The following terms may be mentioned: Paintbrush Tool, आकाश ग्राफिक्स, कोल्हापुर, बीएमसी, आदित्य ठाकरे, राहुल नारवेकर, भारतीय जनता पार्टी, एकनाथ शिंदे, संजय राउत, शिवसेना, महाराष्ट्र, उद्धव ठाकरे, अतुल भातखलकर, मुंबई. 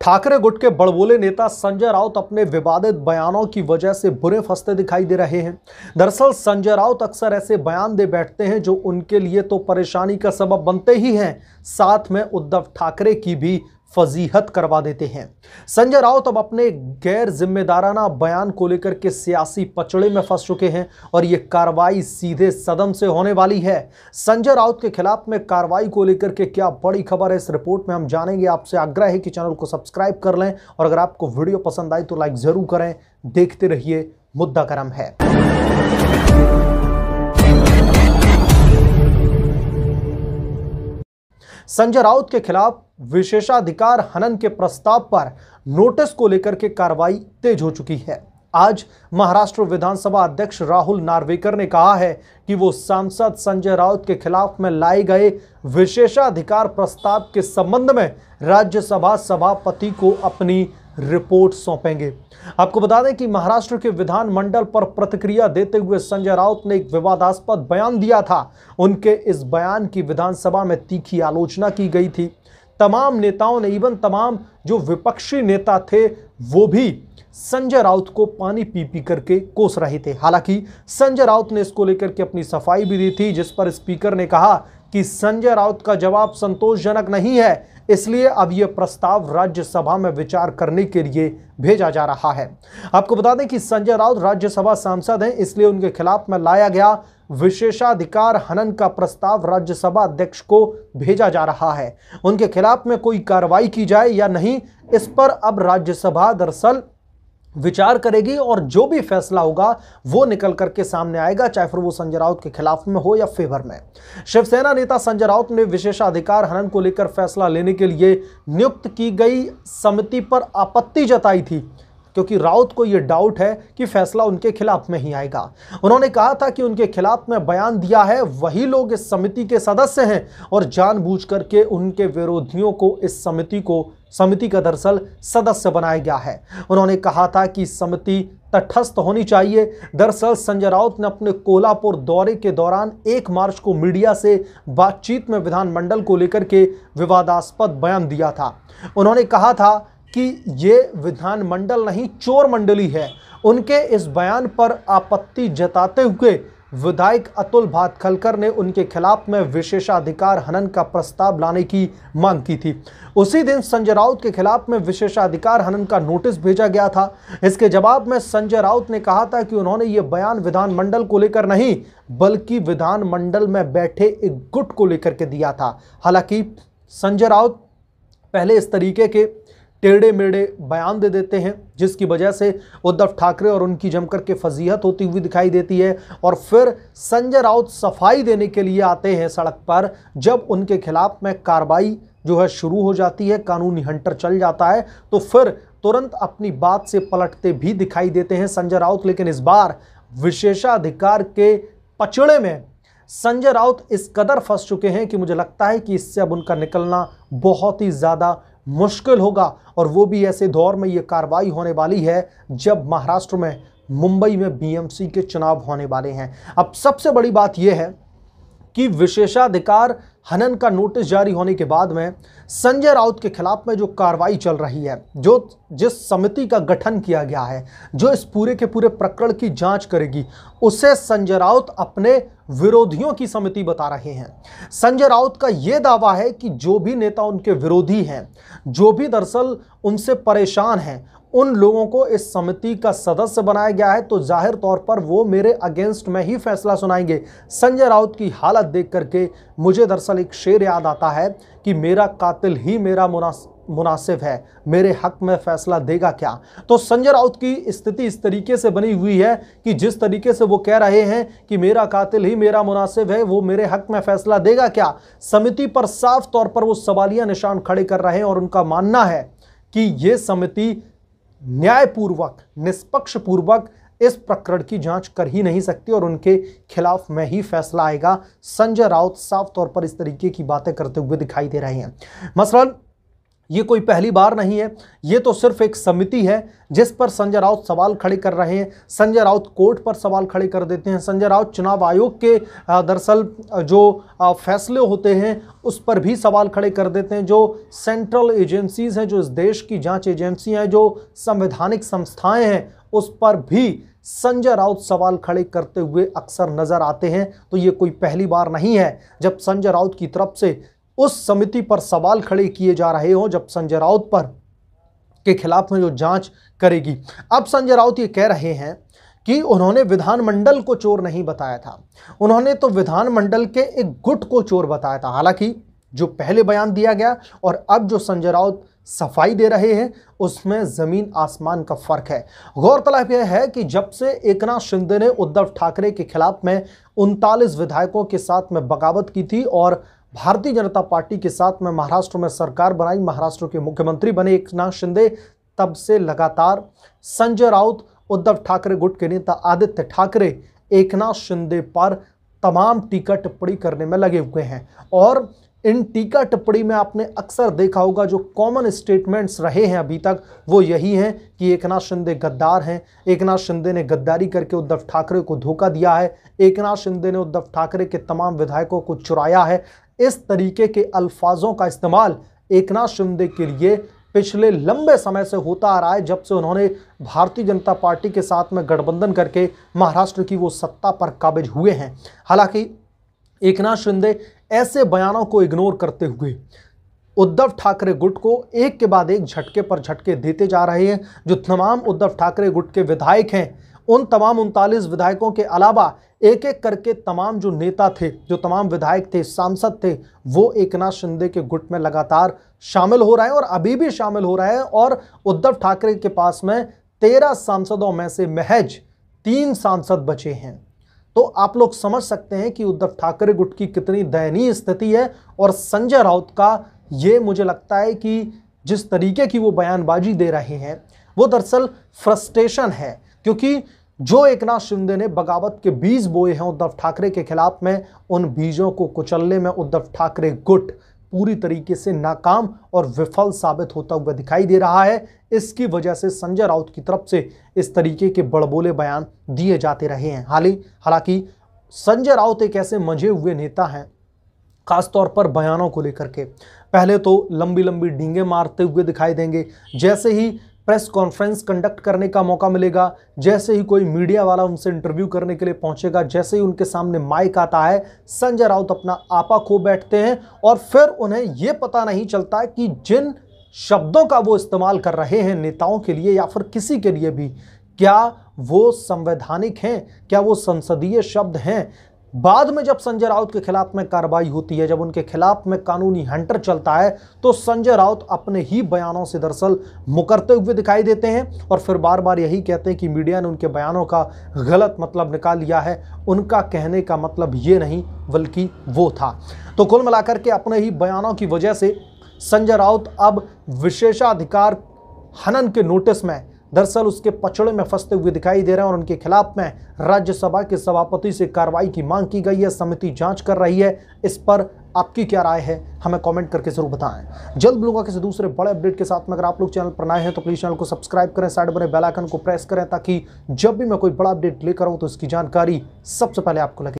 ठाकरे गुट के बड़बोले नेता संजय राउत अपने विवादित बयानों की वजह से बुरे फंसते दिखाई दे रहे हैं। दरअसल संजय राउत अक्सर ऐसे बयान दे बैठते हैं जो उनके लिए तो परेशानी का सबब बनते ही हैं, साथ में उद्धव ठाकरे की भी फजीहत करवा देते हैं। संजय राउत अब अपने गैर जिम्मेदाराना बयान को लेकर के सियासी पचड़े में फंस चुके हैं और ये कार्रवाई सीधे सदन से होने वाली है। संजय राउत के खिलाफ में कार्रवाई को लेकर के क्या बड़ी खबर है, इस रिपोर्ट में हम जानेंगे। आपसे आग्रह है कि चैनल को सब्सक्राइब कर लें और अगर आपको वीडियो पसंद आई तो लाइक जरूर करें। देखते रहिए, मुद्दा गर्म है। संजय राउत के खिलाफ विशेषाधिकार हनन के प्रस्ताव पर नोटिस को लेकर के कार्रवाई तेज हो चुकी है। आज महाराष्ट्र विधानसभा अध्यक्ष राहुल नारवेकर ने कहा है कि वो सांसद संजय राउत के खिलाफ में लाए गए विशेषाधिकार प्रस्ताव के संबंध में राज्यसभा सभापति को अपनी रिपोर्ट सौंपेंगे। आपको बता दें कि महाराष्ट्र के विधानमंडल पर प्रतिक्रिया देते हुए संजय राउत ने एक विवादास्पद बयान दिया था। उनके इस बयान की विधानसभा में तीखी आलोचना की गई थी। तमाम नेताओं ने, इवन तमाम जो विपक्षी नेता थे वो भी संजय राउत को पानी पी पी करके कोस रहे थे। हालांकि संजय राउत ने इसको लेकर के अपनी सफाई भी दी थी, जिस पर स्पीकर ने कहा कि संजय राउत का जवाब संतोषजनक नहीं है, इसलिए अब यह प्रस्ताव राज्यसभा में विचार करने के लिए भेजा जा रहा है। आपको बता दें कि संजय राउत राज्यसभा सांसद हैं, इसलिए उनके खिलाफ में लाया गया विशेषाधिकार हनन का प्रस्ताव राज्यसभा अध्यक्ष को भेजा जा रहा है। उनके खिलाफ में कोई कार्रवाई की जाए या नहीं, इस पर अब राज्यसभा दरअसल विचार करेगी और जो भी फैसला होगा वो निकल करके सामने आएगा, चाहे फिर वो संजय राउत के खिलाफ में हो या फेवर में। शिवसेना नेता संजय राउत ने विशेषाधिकार हनन को लेकर फैसला लेने के लिए नियुक्त की गई समिति पर आपत्ति जताई थी, क्योंकि राउत को यह डाउट है कि फैसला उनके खिलाफ में ही आएगा। उन्होंने कहा था कि उनके खिलाफ में बयान दिया है वही लोग इस समिति के सदस्य हैं और जानबूझ करके उनके विरोधियों को इस समिति का दरअसल सदस्य बनाया गया है। उन्होंने कहा था कि समिति तटस्थ होनी चाहिए। दरअसल संजय राउत ने अपने कोल्हापुर दौरे के दौरान 1 मार्च को मीडिया से बातचीत में विधानमंडल को लेकर के विवादास्पद बयान दिया था। उन्होंने कहा था कि ये विधानमंडल नहीं चोर मंडली है। उनके इस बयान पर आपत्ति जताते हुए विधायक अतुल भातखलकर ने उनके खिलाफ में विशेषाधिकार हनन का प्रस्ताव लाने की मांग की थी। उसी दिन संजय राउत के खिलाफ में विशेषाधिकार हनन का नोटिस भेजा गया था। इसके जवाब में संजय राउत ने कहा था कि उन्होंने ये बयान विधानमंडल को लेकर नहीं बल्कि विधानमंडल में बैठे एक गुट को लेकर के दिया था। हालांकि संजय राउत पहले इस तरीके के टेढ़े मेढ़े बयान दे देते हैं, जिसकी वजह से उद्धव ठाकरे और उनकी जमकर के फजीहत होती हुई दिखाई देती है और फिर संजय राउत सफाई देने के लिए आते हैं सड़क पर, जब उनके खिलाफ में कार्रवाई जो है शुरू हो जाती है, कानूनी हंटर चल जाता है, तो फिर तुरंत अपनी बात से पलटते भी दिखाई देते हैं संजय राउत। लेकिन इस बार विशेषाधिकार के पचड़े में संजय राउत इस कदर फंस चुके हैं कि मुझे लगता है कि इससे अब उनका निकलना बहुत ही ज़्यादा मुश्किल होगा, और वो भी ऐसे दौर में ये कार्रवाई होने वाली है जब महाराष्ट्र में मुंबई में बीएमसी के चुनाव होने वाले हैं। अब सबसे बड़ी बात यह है कि विशेषाधिकार हनन का नोटिस जारी होने के बाद में संजय राउत के खिलाफ में जो कार्रवाई चल रही है, जो जिस समिति का गठन किया गया है जो इस पूरे के पूरे प्रकरण की जांच करेगी, उसे संजय राउत अपने विरोधियों की समिति बता रहे हैं। संजय राउत का ये दावा है कि जो भी नेता उनके विरोधी हैं, जो भी दरअसल उनसे परेशान हैं, उन लोगों को इस समिति का सदस्य बनाया गया है, तो जाहिर तौर पर वो मेरे अगेंस्ट में ही फैसला सुनाएंगे। संजय राउत की हालत देख करके मुझे दरअसल एक शेर याद आता है कि मेरा कातिल ही मेरा मुनासिब है, मेरे हक में फैसला देगा क्या। तो संजय राउत की स्थिति इस तरीके से बनी हुई है कि जिस तरीके से वो कह रहे हैं कि मेरा कातिल ही मेरा मुनासिब है, वो मेरे हक में फैसला देगा क्या, समिति पर साफ तौर पर वो सवालिया निशान खड़े कर रहे हैं। और उनका मानना है कि ये समिति न्यायपूर्वक, निष्पक्षपूर्वक इस प्रकरण की जांच कर ही नहीं सकती और उनके खिलाफ में ही फैसला आएगा। संजय राउत साफ तौर पर इस तरीके की बातें करते हुए दिखाई दे रहे हैं। मसलन ये कोई पहली बार नहीं है, ये तो सिर्फ एक समिति है जिस पर संजय राउत सवाल खड़े कर रहे हैं। संजय राउत कोर्ट पर सवाल खड़े कर देते हैं, संजय राउत चुनाव आयोग के दरअसल जो फैसले होते हैं उस पर भी सवाल खड़े कर देते हैं। जो सेंट्रल एजेंसीज़ हैं, जो इस देश की जांच एजेंसियां हैं, जो संवैधानिक संस्थाएं हैं, उस पर भी संजय राउत सवाल खड़े करते हुए अक्सर नज़र आते हैं। तो ये कोई पहली बार नहीं है जब संजय राउत की तरफ से उस समिति पर सवाल खड़े किए जा रहे हो जब संजय राउत पर के खिलाफ में जो जांच करेगी। अब संजय राउत ये कह रहे हैं कि उन्होंने विधानमंडल को चोर नहीं बताया था, उन्होंने तो विधानमंडल के एक गुट को चोर बताया था। हालांकि जो पहले बयान दिया गया और अब जो संजय राउत सफाई दे रहे हैं उसमें ज़मीन आसमान का फ़र्क है। गौरतलब यह है कि जब से एकनाथ शिंदे ने उद्धव ठाकरे के खिलाफ में 39 विधायकों के साथ में बगावत की थी और भारतीय जनता पार्टी के साथ में महाराष्ट्र में सरकार बनाई, महाराष्ट्र के मुख्यमंत्री बने एकनाथ शिंदे, तब से लगातार संजय राउत, उद्धव ठाकरे गुट के नेता आदित्य ठाकरे एकनाथ शिंदे पर तमाम टीका टिप्पणी करने में लगे हुए हैं। और इन टीका टिप्पणी में आपने अक्सर देखा होगा जो कॉमन स्टेटमेंट्स रहे हैं अभी तक वो यही हैं कि एकनाथ शिंदे गद्दार हैं, एकनाथ शिंदे ने गद्दारी करके उद्धव ठाकरे को धोखा दिया है, एकनाथ शिंदे ने उद्धव ठाकरे के तमाम विधायकों को चुराया है। इस तरीके के अल्फाजों का इस्तेमाल एकनाथ शिंदे के लिए पिछले लंबे समय से होता आ रहा है जब से उन्होंने भारतीय जनता पार्टी के साथ में गठबंधन करके महाराष्ट्र की वो सत्ता पर काबिज हुए हैं। हालांकि एकनाथ शिंदे ऐसे बयानों को इग्नोर करते हुए उद्धव ठाकरे गुट को एक के बाद एक झटके पर झटके देते जा रहे हैं। जो तमाम उद्धव ठाकरे गुट के विधायक हैं, उन तमाम 39 विधायकों के अलावा एक एक करके तमाम जो नेता थे, जो तमाम विधायक थे, सांसद थे, वो एकनाथ शिंदे के गुट में लगातार शामिल हो रहे हैं और अभी भी शामिल हो रहे हैं। और उद्धव ठाकरे के पास में 13 सांसदों में से महज 3 सांसद बचे हैं। तो आप लोग समझ सकते हैं कि उद्धव ठाकरे गुट की कितनी दयनीय स्थिति है। और संजय राउत का ये मुझे लगता है कि जिस तरीके की वो बयानबाजी दे रहे हैं वो दरअसल फ्रस्ट्रेशन है, क्योंकि जो एकनाथ शिंदे ने बगावत के बीज बोए हैं उद्धव ठाकरे के खिलाफ में, उन बीजों को कुचलने में उद्धव ठाकरे गुट पूरी तरीके से नाकाम और विफल साबित होता हुआ दिखाई दे रहा है। इसकी वजह से संजय राउत की तरफ से इस तरीके के बड़बोले बयान दिए जाते रहे हैं। हालांकि संजय राउत एक ऐसे मंझे हुए नेता हैं, खासतौर पर बयानों को लेकर के। पहले तो लंबी लंबी डींगे मारते हुए दिखाई देंगे, जैसे ही प्रेस कॉन्फ्रेंस कंडक्ट करने का मौका मिलेगा, जैसे ही कोई मीडिया वाला उनसे इंटरव्यू करने के लिए पहुंचेगा, जैसे ही उनके सामने माइक आता है, संजय राउत अपना आपा खो बैठते हैं। और फिर उन्हें ये पता नहीं चलता कि जिन शब्दों का वो इस्तेमाल कर रहे हैं नेताओं के लिए या फिर किसी के लिए भी, क्या वो संवैधानिक हैं, क्या वो संसदीय शब्द हैं। बाद में जब संजय राउत के खिलाफ में कार्रवाई होती है, जब उनके खिलाफ में कानूनी हंटर चलता है, तो संजय राउत अपने ही बयानों से दरअसल मुकरते हुए दिखाई देते हैं और फिर बार बार यही कहते हैं कि मीडिया ने उनके बयानों का गलत मतलब निकाल लिया है, उनका कहने का मतलब ये नहीं बल्कि वो था। तो कुल मिलाकर के अपने ही बयानों की वजह से संजय राउत अब विशेषाधिकार हनन के नोटिस में दरअसल उसके पचड़े में फंसते हुए दिखाई दे रहे हैं और उनके खिलाफ में राज्यसभा के सभापति से कार्रवाई की मांग की गई है। समिति जांच कर रही है। इस पर आपकी क्या राय है हमें कमेंट करके जरूर बताएं। जल्द मिलूंगा किसी दूसरे बड़े अपडेट के साथ में। अगर आप लोग चैनल पर नए हैं तो प्लीज चैनल को सब्सक्राइब करें, साइड बने बेल आइकन को प्रेस करें ताकि जब भी मैं कोई बड़ा अपडेट लेकर आऊं तो इसकी जानकारी सबसे पहले आपको लगे।